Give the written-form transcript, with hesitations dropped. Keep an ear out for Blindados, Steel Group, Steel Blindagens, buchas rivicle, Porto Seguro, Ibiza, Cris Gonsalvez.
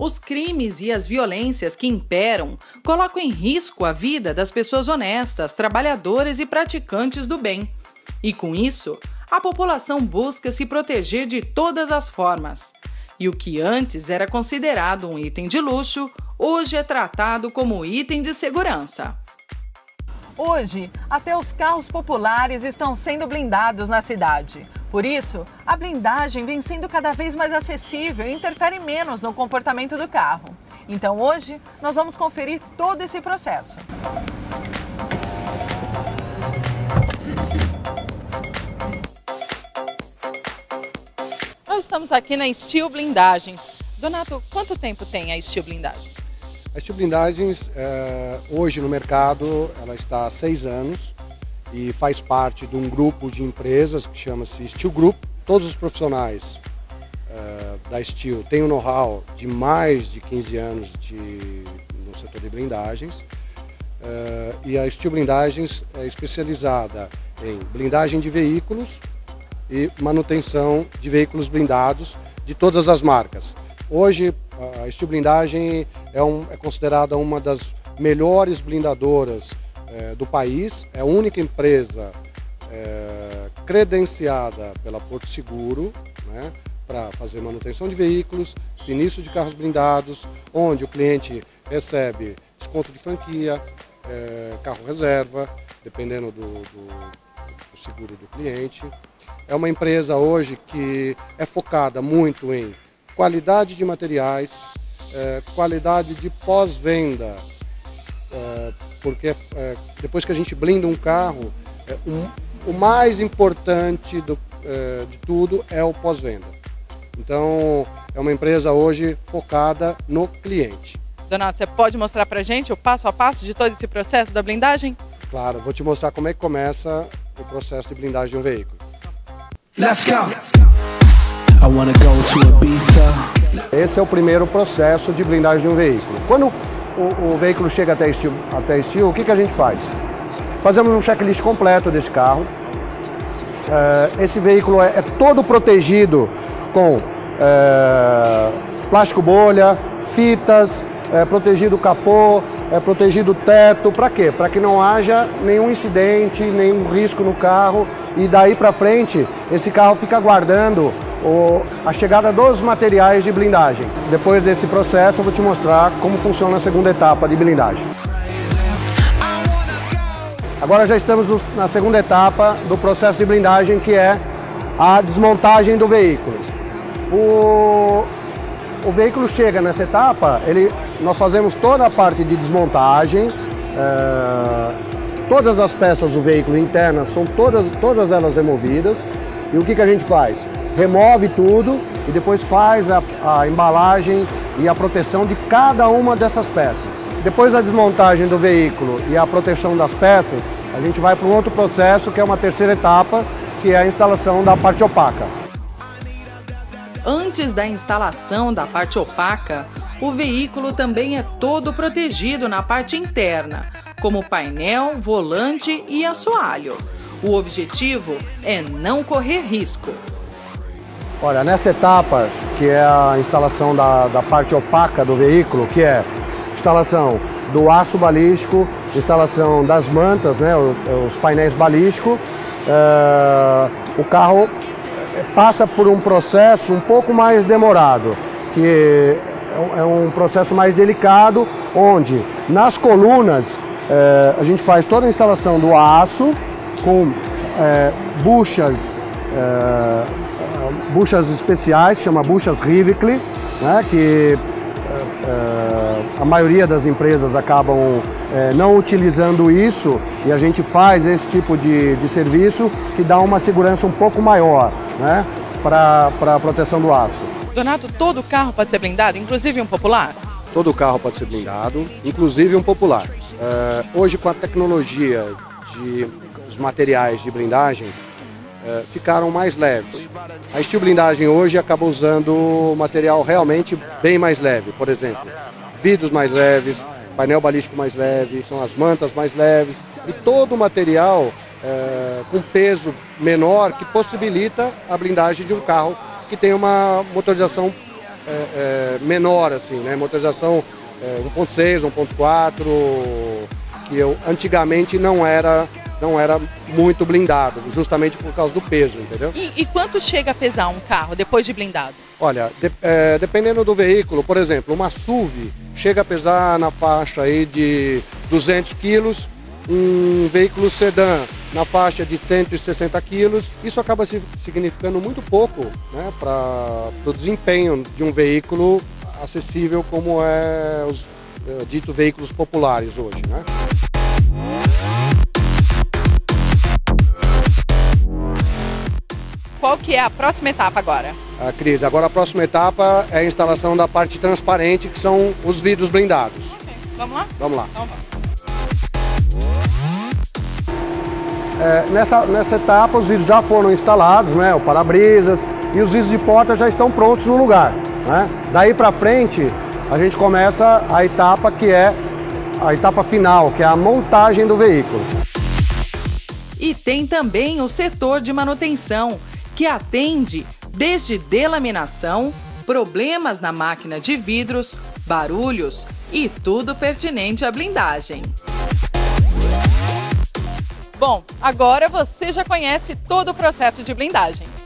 Os crimes e as violências que imperam colocam em risco a vida das pessoas honestas, trabalhadoras e praticantes do bem. E com isso, a população busca se proteger de todas as formas. E o que antes era considerado um item de luxo, hoje é tratado como item de segurança. Hoje, até os carros populares estão sendo blindados na cidade. Por isso, a blindagem vem sendo cada vez mais acessível e interfere menos no comportamento do carro. Então hoje, nós vamos conferir todo esse processo. Nós estamos aqui na Steel Blindagens. Donato, quanto tempo tem a Steel Blindagens? A Steel Blindagens, hoje no mercado, ela está há 6 anos e faz parte de um grupo de empresas que chama-se Steel Group. Todos os profissionais da Steel têm um know-how de mais de 15 anos no setor de blindagens. E a Steel Blindagens é especializada em blindagem de veículos e manutenção de veículos blindados de todas as marcas. Hoje, a Steel Blindagem é considerada uma das melhores blindadoras do país. É a única empresa credenciada pela Porto Seguro, né, para fazer manutenção de veículos, sinistro de carros blindados, onde o cliente recebe desconto de franquia, carro reserva, dependendo do seguro do cliente. É uma empresa hoje que é focada muito em qualidade de materiais, qualidade de pós-venda, porque depois que a gente blinda um carro, o mais importante de tudo é o pós-venda. Então, é uma empresa hoje focada no cliente. Donato, você pode mostrar pra gente o passo a passo de todo esse processo da blindagem? Claro, vou te mostrar como é que começa o processo de blindagem de um veículo. Let's go. I wanna go to Ibiza. Esse é o primeiro processo de blindagem de um veículo. Quando o veículo chega até Steel, o que a gente faz? Fazemos um checklist completo desse carro. Esse veículo é todo protegido com plástico bolha, fitas, protegido o capô, protegido o teto. Para quê? Para que não haja nenhum incidente, nenhum risco no carro. E daí para frente, esse carro fica aguardando a chegada dos materiais de blindagem. Depois desse processo, eu vou te mostrar como funciona a segunda etapa de blindagem. Agora já estamos na segunda etapa do processo de blindagem, que é a desmontagem do veículo. O veículo chega nessa etapa, nós fazemos toda a parte de desmontagem, todas as peças do veículo internas são todas elas removidas. E o que a gente faz? Remove tudo e depois faz a embalagem e a proteção de cada uma dessas peças. Depois da desmontagem do veículo e a proteção das peças, a gente vai para um outro processo, que é uma terceira etapa, que é a instalação da parte opaca. Antes da instalação da parte opaca, o veículo também é todo protegido na parte interna, como painel, volante e assoalho. O objetivo é não correr risco. Olha, nessa etapa, que é a instalação da parte opaca do veículo, que é instalação do aço balístico, instalação das mantas, né, os painéis balísticos, o carro passa por um processo um pouco mais demorado, que é um processo mais delicado, onde nas colunas a gente faz toda a instalação do aço com buchas especiais, chama buchas rivicle, né, que a maioria das empresas acabam não utilizando isso, e a gente faz esse tipo de serviço que dá uma segurança um pouco maior, né, para a proteção do aço. Donato, todo carro pode ser blindado, inclusive um popular? Todo carro pode ser blindado, inclusive um popular. Hoje, com a tecnologia dos materiais de blindagem, ficaram mais leves. A Steel Blindagem hoje acaba usando material realmente bem mais leve. Por exemplo, vidros mais leves, painel balístico mais leve, são as mantas mais leves, e todo o material com peso menor, que possibilita a blindagem de um carro que tem uma motorização menor, assim, né? Motorização 1.6, 1.4, que eu antigamente não era muito blindado, justamente por causa do peso, entendeu? E quanto chega a pesar um carro depois de blindado? Olha, dependendo do veículo, por exemplo, uma SUV chega a pesar na faixa aí de 200 quilos, um veículo sedã na faixa de 160 quilos. Isso acaba significando muito pouco, né, para o desempenho de um veículo acessível como é os ditos veículos populares hoje, né? Qual que é a próxima etapa agora? Cris, agora a próxima etapa é a instalação da parte transparente, que são os vidros blindados. Okay. Vamos lá? Vamos lá. Então, vamos. Nessa etapa os vidros já foram instalados, né, o para-brisas e os vidros de porta já estão prontos no lugar, né? Daí para frente a gente começa a etapa que é a etapa final, que é a montagem do veículo. E tem também o setor de manutenção, que atende desde delaminação, problemas na máquina de vidros, barulhos e tudo pertinente à blindagem. Bom, agora você já conhece todo o processo de blindagem.